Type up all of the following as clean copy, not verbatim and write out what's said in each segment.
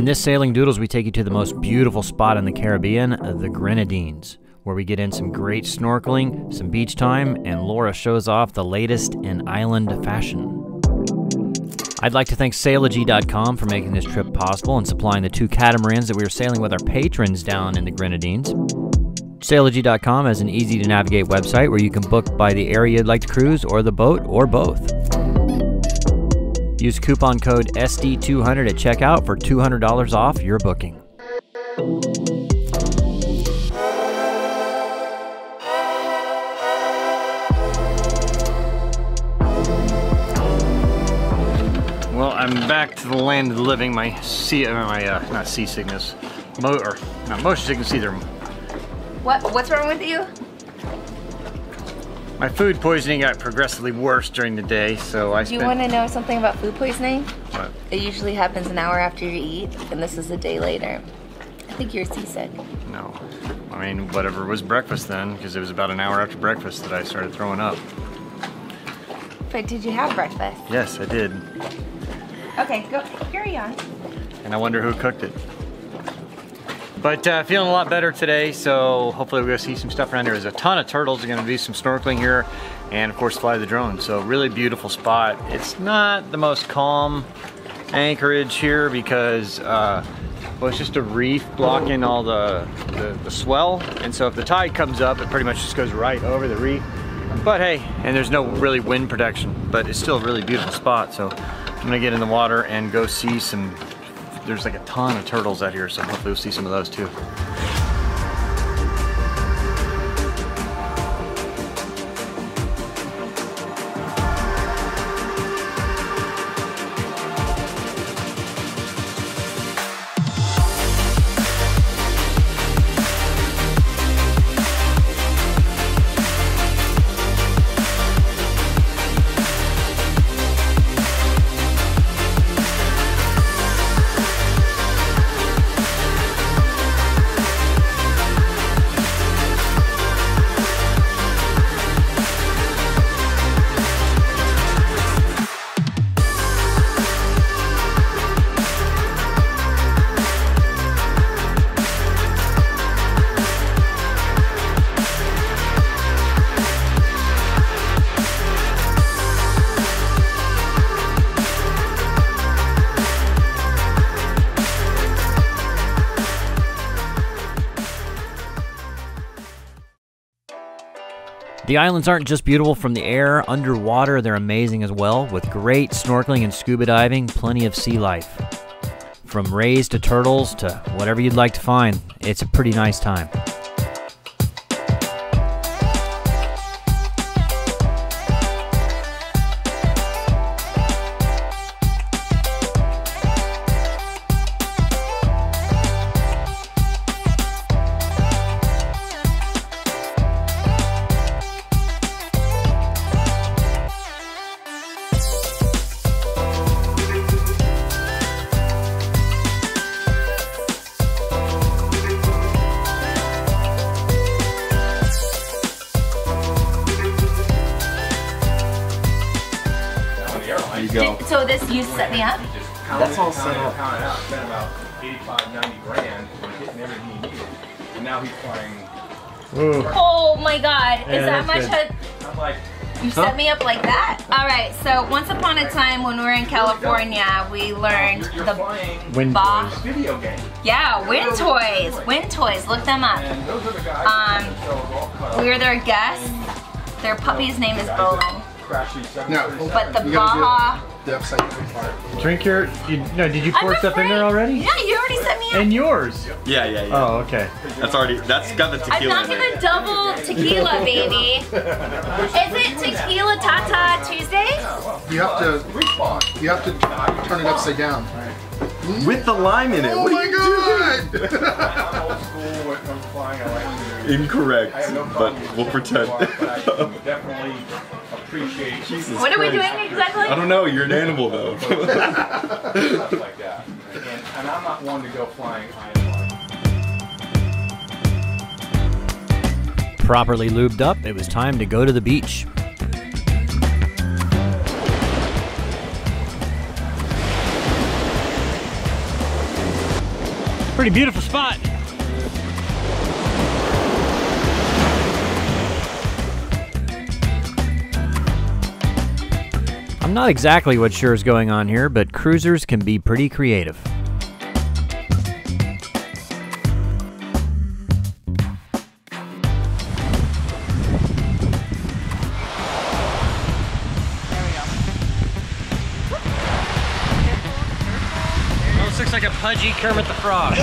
In this Sailing Doodles, we take you to the most beautiful spot in the Caribbean, the Grenadines, where we get in some great snorkeling, some beach time, and Laura shows off the latest in island fashion. I'd like to thank Sailogy.com for making this trip possible and supplying the two catamarans that we were sailing with our patrons down in the Grenadines. Sailogy.com has an easy-to-navigate website where you can book by the area you'd like to cruise or the boat or both. Use coupon code SD200 at checkout for $200 off your booking. Well, I'm back to the land of the living. Motion sickness either. What's wrong with you? My food poisoning got progressively worse during the day, so I spent... You want to know something about food poisoning? What? It usually happens an hour after you eat, and this is a day later. I think you're seasick. No. I mean, whatever was breakfast then, because it was about an hour after breakfast that I started throwing up. But did you have breakfast? Yes, I did. Okay, go carry on. And I wonder who cooked it. But feeling a lot better today, so hopefully we'll go see some stuff around here. There's a ton of turtles. We're gonna do some snorkeling here, and of course fly the drone. So really beautiful spot. It's not the most calm anchorage here because it's just a reef blocking all the swell. And so if the tide comes up, it pretty much just goes right over the reef. But hey, and there's no really wind protection, but it's still a really beautiful spot. So I'm gonna get in the water and go see some, there's like a ton of turtles out here, so hopefully we'll see some of those too. The islands aren't just beautiful from the air, underwater they're amazing as well, with great snorkeling and scuba diving, plenty of sea life. From rays to turtles to whatever you'd like to find, it's a pretty nice time. Go. So this, you set me up? That's all set up. I spent about 85, 90 grand on getting everything he needed. And now he's flying. Ooh. Oh my God, is that much? I'm like, you set me up like that? All right, so once upon a time when we were in California, we learned the Wind Toys video game. Yeah, Wind Toys. Wind Toys, look them up. We were their guests. Their puppy's name is Bowling. No, but the Baja. Drink your. Did you pour stuff in there already? Yeah, you already set me up. And yours? Yeah. Oh, okay. That's got the tequila. I'm not gonna double tequila, baby. Is it Tequila Tata Tuesday? You have to turn it upside down. With the lime in it. Oh my God! Incorrect, but we'll pretend. Jesus what Christ. Are we doing exactly? I don't know, you're an animal though. Like that. And I'm not one to go flying either. Properly lubed up, it was time to go to the beach. Pretty beautiful spot. I'm not exactly what sure is going on here, but cruisers can be pretty creative. Looks like a pudgy Kermit the Frog. It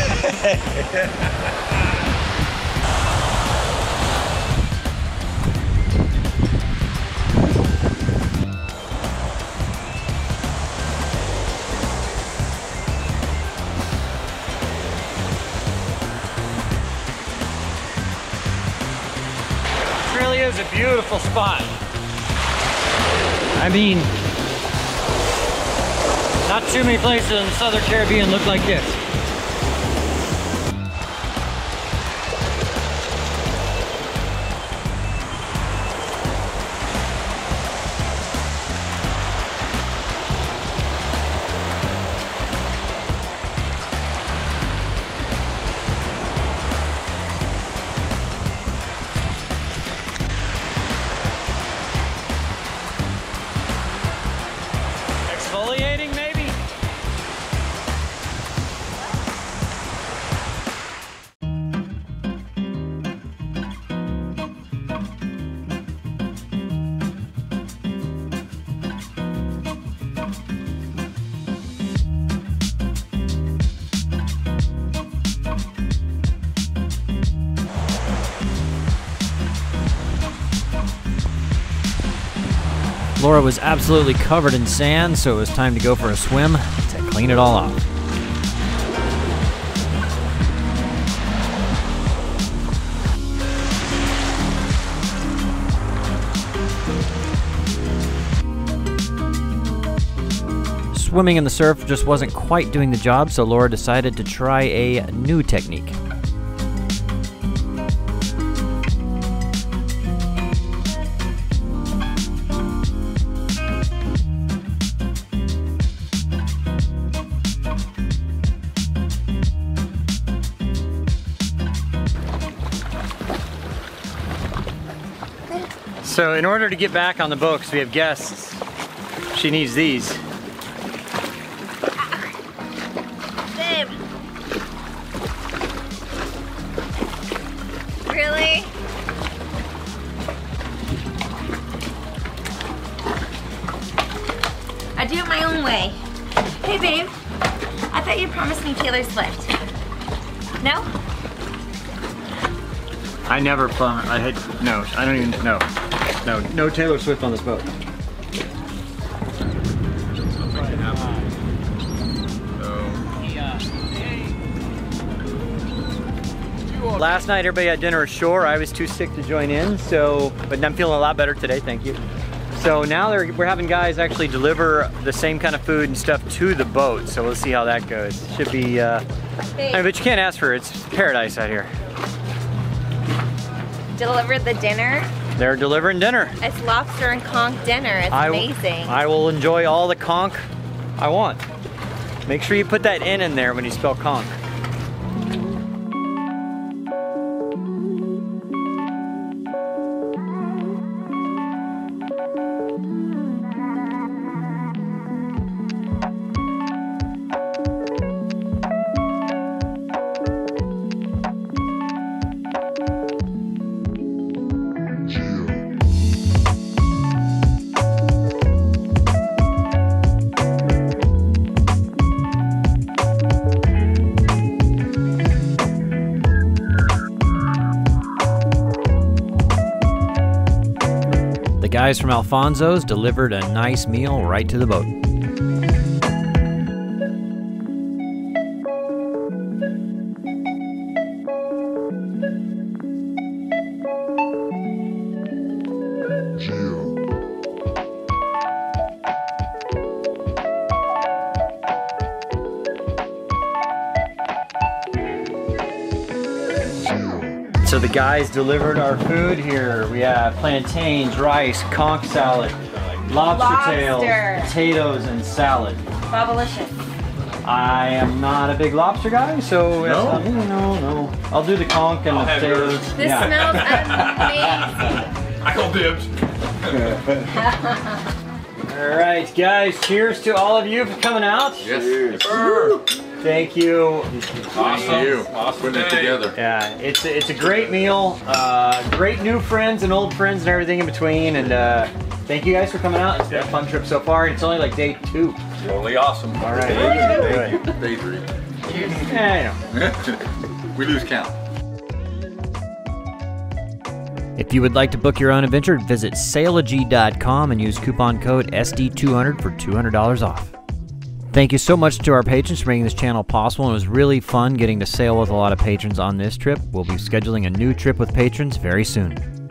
really is a beautiful spot. I mean, not too many places in the Southern Caribbean look like this. Exfoliating, maybe? Laura was absolutely covered in sand, so it was time to go for a swim to clean it all off. Swimming in the surf just wasn't quite doing the job, so Laura decided to try a new technique. So in order to get back on the boat, because we have guests, she needs these. Babe. Really? I do it my own way. Hey babe, I thought you promised me Taylor Swift. No? I never promised, I don't even know. No Taylor Swift on this boat. Last night everybody had dinner ashore. I was too sick to join in, so, but I'm feeling a lot better today, thank you. So now we're having guys actually deliver the same kind of food and stuff to the boat, so we'll see how that goes. Should be, I mean, but you can't ask for it, it's paradise out here. Deliver the dinner? They're delivering dinner. It's lobster and conch dinner. It's amazing. I will enjoy all the conch I want. Make sure you put that N in there when you spell conch. The guys from Alfonso's delivered a nice meal right to the boat. So the guys delivered our food here. We have plantains, rice, conch salad, lobster tails, potatoes, and salad. Bobalicious. I am not a big lobster guy, so no. I'll do the conch and the potatoes. This smells amazing. I call dibs. All right, guys. Cheers to all of you for coming out. Yes. Cheers. Thank you. Awesome. Putting it together. Yeah, it's a great meal. Great new friends and old friends and everything in between. And thank you guys for coming out. It's been a fun trip so far. It's only like day 2. Totally awesome. All right. Day 3. Yeah, I know. We lose count. If you would like to book your own adventure, visit Sailogy.com and use coupon code SD200 for $200 off. Thank you so much to our patrons for making this channel possible. It was really fun getting to sail with a lot of patrons on this trip. We'll be scheduling a new trip with patrons very soon.